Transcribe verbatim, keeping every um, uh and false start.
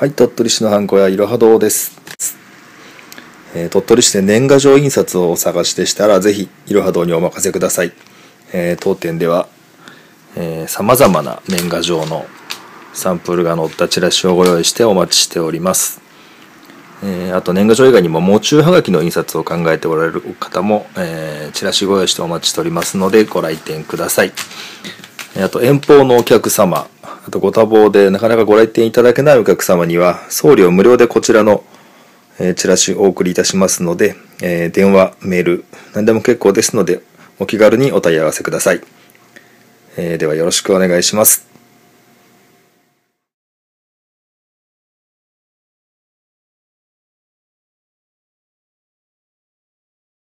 はい、鳥取市のハンコ屋いろは堂です、えー。鳥取市で年賀状印刷をお探しでしたら、ぜひいろは堂にお任せください。えー、当店では、えー、様々な年賀状のサンプルが載ったチラシをご用意してお待ちしております。えー、あと年賀状以外にも喪中はがきの印刷を考えておられる方も、えー、チラシご用意してお待ちしておりますので、ご来店ください。あと遠方のお客様、あとご多忙でなかなかご来店いただけないお客様には送料無料でこちらのチラシをお送りいたしますので、えー、電話、メール、何でも結構ですのでお気軽にお問い合わせください。えー、ではよろしくお願いします。